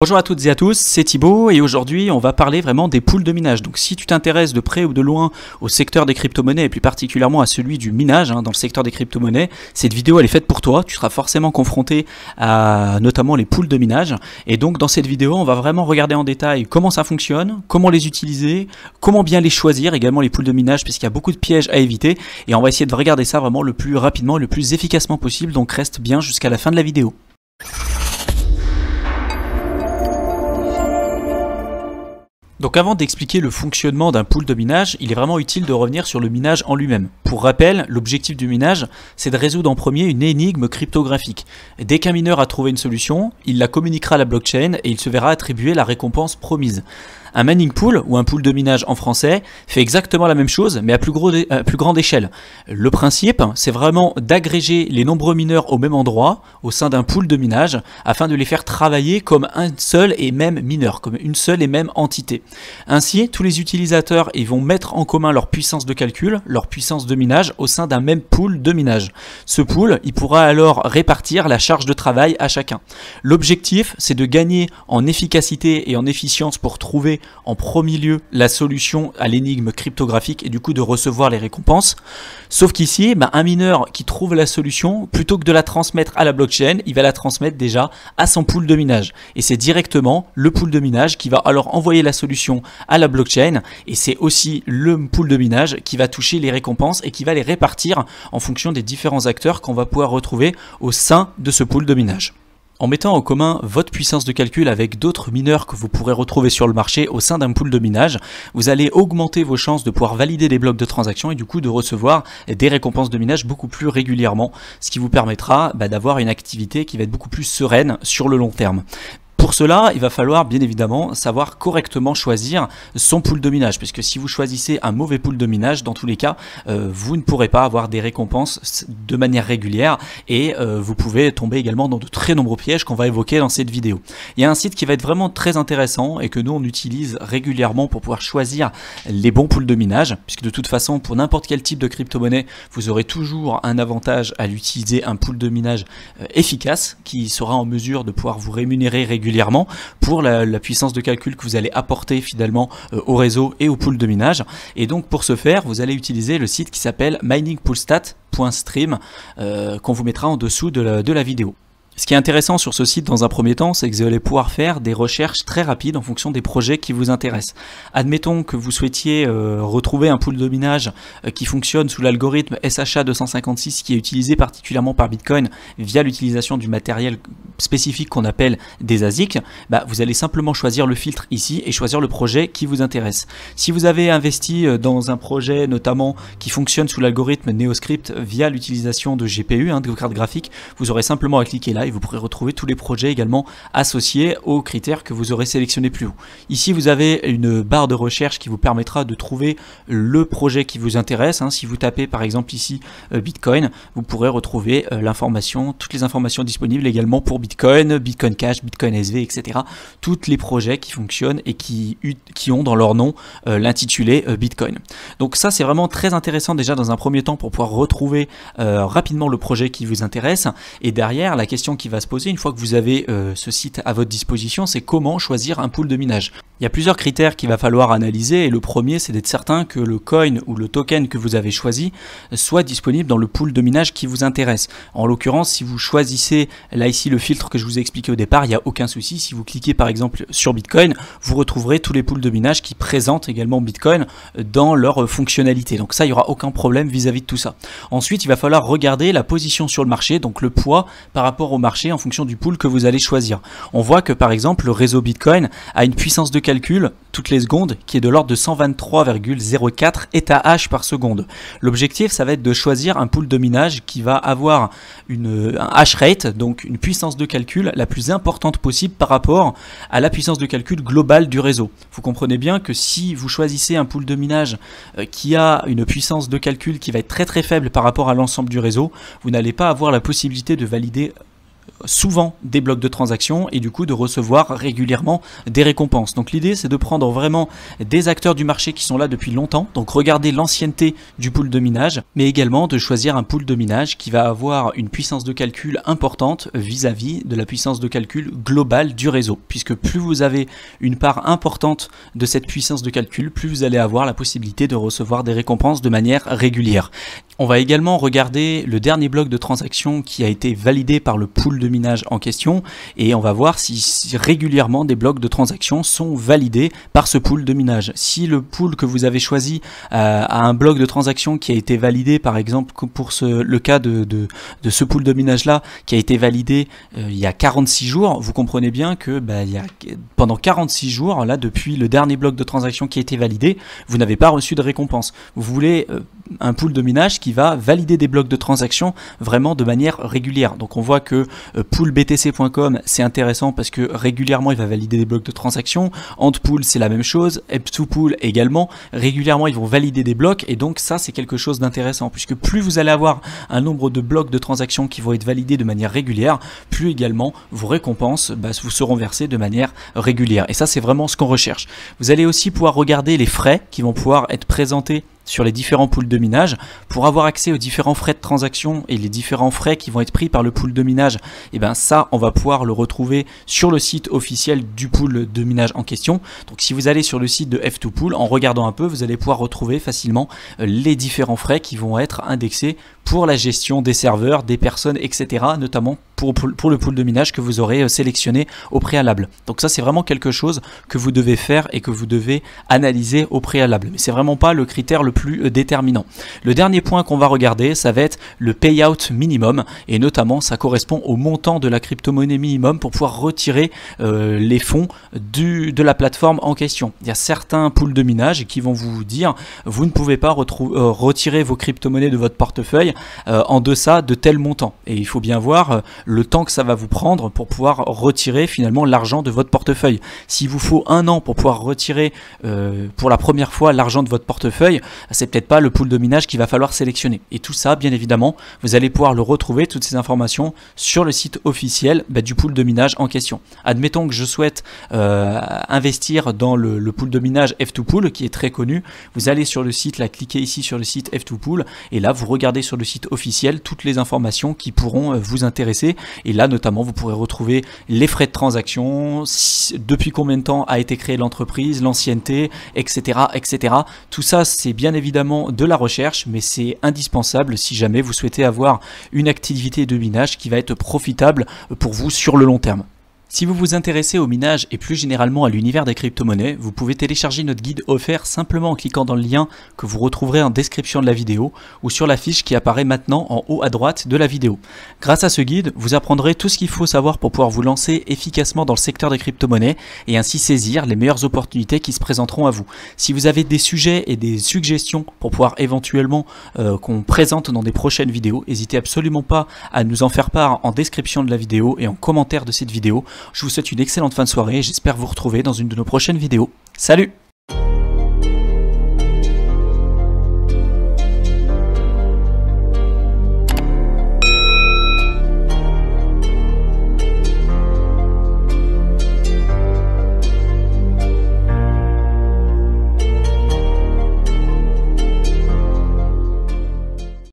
Bonjour à toutes et à tous, c'est Thibault et aujourd'hui on va parler vraiment des pools de minage. Donc si tu t'intéresses de près ou de loin au secteur des crypto-monnaies et plus particulièrement à celui du minage dans le secteur des crypto-monnaies, cette vidéo elle est faite pour toi, tu seras forcément confronté à notamment les pools de minage. Et donc dans cette vidéo on va vraiment regarder en détail comment ça fonctionne, comment les utiliser, comment bien les choisir, également les pools de minage parce qu'il y a beaucoup de pièges à éviter et on va essayer de regarder ça vraiment le plus rapidement et le plus efficacement possible, donc reste bien jusqu'à la fin de la vidéo. Donc avant d'expliquer le fonctionnement d'un pool de minage, il est vraiment utile de revenir sur le minage en lui-même. Pour rappel, l'objectif du minage, c'est de résoudre en premier une énigme cryptographique. Dès qu'un mineur a trouvé une solution, il la communiquera à la blockchain et il se verra attribuer la récompense promise. Un mining pool, ou un pool de minage en français, fait exactement la même chose, mais à plus grande échelle. Le principe, c'est vraiment d'agréger les nombreux mineurs au même endroit, au sein d'un pool de minage, afin de les faire travailler comme un seul et même mineur, comme une seule et même entité. Ainsi, tous les utilisateurs ils vont mettre en commun leur puissance de calcul, leur puissance de minage, au sein d'un même pool de minage. Ce pool, il pourra alors répartir la charge de travail à chacun. L'objectif, c'est de gagner en efficacité et en efficience pour trouver en premier lieu la solution à l'énigme cryptographique et du coup de recevoir les récompenses. Sauf qu'ici, un mineur qui trouve la solution, plutôt que de la transmettre à la blockchain, il va la transmettre déjà à son pool de minage. Et c'est directement le pool de minage qui va alors envoyer la solution à la blockchain et c'est aussi le pool de minage qui va toucher les récompenses et qui va les répartir en fonction des différents acteurs qu'on va pouvoir retrouver au sein de ce pool de minage. En mettant en commun votre puissance de calcul avec d'autres mineurs que vous pourrez retrouver sur le marché au sein d'un pool de minage, vous allez augmenter vos chances de pouvoir valider des blocs de transactions et du coup de recevoir des récompenses de minage beaucoup plus régulièrement, ce qui vous permettra d'avoir une activité qui va être beaucoup plus sereine sur le long terme. Pour cela, il va falloir bien évidemment savoir correctement choisir son pool de minage, puisque si vous choisissez un mauvais pool de minage, dans tous les cas, vous ne pourrez pas avoir des récompenses de manière régulière et vous pouvez tomber également dans de très nombreux pièges qu'on va évoquer dans cette vidéo. Il y a un site qui va être vraiment très intéressant et que nous on utilise régulièrement pour pouvoir choisir les bons pools de minage, puisque de toute façon, pour n'importe quel type de crypto-monnaie, vous aurez toujours un avantage à l'utiliser un pool de minage efficace qui sera en mesure de pouvoir vous rémunérer régulièrement pour la puissance de calcul que vous allez apporter finalement au réseau et au pool de minage. Et donc pour ce faire, vous allez utiliser le site qui s'appelle miningpoolstat.stream qu'on vous mettra en dessous de la vidéo. Ce qui est intéressant sur ce site dans un premier temps, c'est que vous allez pouvoir faire des recherches très rapides en fonction des projets qui vous intéressent. Admettons que vous souhaitiez retrouver un pool de minage qui fonctionne sous l'algorithme SHA-256 qui est utilisé particulièrement par Bitcoin via l'utilisation du matériel spécifique qu'on appelle des ASIC. Vous allez simplement choisir le filtre ici et choisir le projet qui vous intéresse. Si vous avez investi dans un projet notamment qui fonctionne sous l'algorithme NeoScript via l'utilisation de GPU, de vos cartes graphiques, vous aurez simplement à cliquer là. Et vous pourrez retrouver tous les projets également associés aux critères que vous aurez sélectionnés plus haut. Ici, vous avez une barre de recherche qui vous permettra de trouver le projet qui vous intéresse. Si vous tapez par exemple ici Bitcoin, vous pourrez retrouver l'information, toutes les informations disponibles également pour Bitcoin, Bitcoin Cash, Bitcoin SV, etc. Tous les projets qui fonctionnent et qui ont dans leur nom l'intitulé Bitcoin. Donc ça, c'est vraiment très intéressant déjà dans un premier temps pour pouvoir retrouver rapidement le projet qui vous intéresse. Et derrière, la question qui va se poser une fois que vous avez ce site à votre disposition, c'est comment choisir un pool de minage. Il y a plusieurs critères qu'il va falloir analyser et le premier c'est d'être certain que le coin ou le token que vous avez choisi soit disponible dans le pool de minage qui vous intéresse. En l'occurrence, si vous choisissez là ici le filtre que je vous ai expliqué au départ, il n'y a aucun souci. Si vous cliquez par exemple sur Bitcoin, vous retrouverez tous les pools de minage qui présentent également Bitcoin dans leur fonctionnalité. Donc ça, il n'y aura aucun problème vis-à-vis de tout ça. Ensuite, il va falloir regarder la position sur le marché, donc le poids par rapport au marché en fonction du pool que vous allez choisir. On voit que par exemple le réseau Bitcoin a une puissance de calcul toutes les secondes qui est de l'ordre de 123,04 ETH par seconde. L'objectif, ça va être de choisir un pool de minage qui va avoir un hash rate, donc une puissance de calcul la plus importante possible par rapport à la puissance de calcul globale du réseau. Vous comprenez bien que si vous choisissez un pool de minage qui a une puissance de calcul qui va être très faible par rapport à l'ensemble du réseau, vous n'allez pas avoir la possibilité de valider souvent des blocs de transactions et du coup de recevoir régulièrement des récompenses. Donc l'idée c'est de prendre vraiment des acteurs du marché qui sont là depuis longtemps, donc regarder l'ancienneté du pool de minage, mais également de choisir un pool de minage qui va avoir une puissance de calcul importante vis-à-vis de la puissance de calcul globale du réseau, puisque plus vous avez une part importante de cette puissance de calcul, plus vous allez avoir la possibilité de recevoir des récompenses de manière régulière. On va également regarder le dernier bloc de transaction qui a été validé par le pool de minage en question et on va voir si régulièrement des blocs de transactions sont validés par ce pool de minage. Si le pool que vous avez choisi a un bloc de transaction qui a été validé, par exemple pour le cas de ce pool de minage là qui a été validé il y a 46 jours, vous comprenez bien que pendant 46 jours, là depuis le dernier bloc de transaction qui a été validé, vous n'avez pas reçu de récompense. Vous voulez un pool de minage qui va valider des blocs de transactions vraiment de manière régulière. Donc on voit que poolbtc.com c'est intéressant parce que régulièrement il va valider des blocs de transactions, Antpool c'est la même chose, Ep2Pool également, régulièrement ils vont valider des blocs et donc ça c'est quelque chose d'intéressant puisque plus vous allez avoir un nombre de blocs de transactions qui vont être validés de manière régulière, plus également vos récompenses vous seront versées de manière régulière et ça c'est vraiment ce qu'on recherche. Vous allez aussi pouvoir regarder les frais qui vont pouvoir être présentés sur les différents pools de minage. Pour avoir accès aux différents frais de transaction et les différents frais qui vont être pris par le pool de minage, et bien ça on va pouvoir le retrouver sur le site officiel du pool de minage en question. Donc si vous allez sur le site de F2Pool, en regardant un peu, vous allez pouvoir retrouver facilement les différents frais qui vont être indexés pour la gestion des serveurs, des personnes, etc. notamment pour le pool de minage que vous aurez sélectionné au préalable. Donc ça c'est vraiment quelque chose que vous devez faire et que vous devez analyser au préalable. Mais c'est vraiment pas le critère le plus déterminant. Le dernier point qu'on va regarder, ça va être le payout minimum et notamment ça correspond au montant de la crypto-monnaie minimum pour pouvoir retirer les fonds de la plateforme en question. Il y a certains pools de minage qui vont vous dire vous ne pouvez pas retirer vos crypto-monnaies de votre portefeuille en deçà de tel montant et il faut bien voir le temps que ça va vous prendre pour pouvoir retirer finalement l'argent de votre portefeuille. S'il vous faut un an pour pouvoir retirer pour la première fois l'argent de votre portefeuille, c'est peut-être pas le pool de minage qu'il va falloir sélectionner. Et tout ça, bien évidemment, vous allez pouvoir le retrouver, toutes ces informations, sur le site officiel du pool de minage en question. Admettons que je souhaite investir dans le pool de minage F2Pool, qui est très connu. Vous allez sur le site, là, cliquez ici sur le site F2Pool, et là, vous regardez sur le site officiel toutes les informations qui pourront vous intéresser. Et là, notamment, vous pourrez retrouver les frais de transaction, depuis combien de temps a été créée l'entreprise, l'ancienneté, etc., etc. Tout ça, c'est bien évidemment de la recherche, mais c'est indispensable si jamais vous souhaitez avoir une activité de minage qui va être profitable pour vous sur le long terme. Si vous vous intéressez au minage et plus généralement à l'univers des crypto-monnaies, vous pouvez télécharger notre guide offert simplement en cliquant dans le lien que vous retrouverez en description de la vidéo ou sur la fiche qui apparaît maintenant en haut à droite de la vidéo. Grâce à ce guide, vous apprendrez tout ce qu'il faut savoir pour pouvoir vous lancer efficacement dans le secteur des crypto-monnaies et ainsi saisir les meilleures opportunités qui se présenteront à vous. Si vous avez des sujets et des suggestions pour pouvoir éventuellement qu'on présente dans des prochaines vidéos, n'hésitez absolument pas à nous en faire part en description de la vidéo et en commentaire de cette vidéo. Je vous souhaite une excellente fin de soirée et j'espère vous retrouver dans une de nos prochaines vidéos. Salut!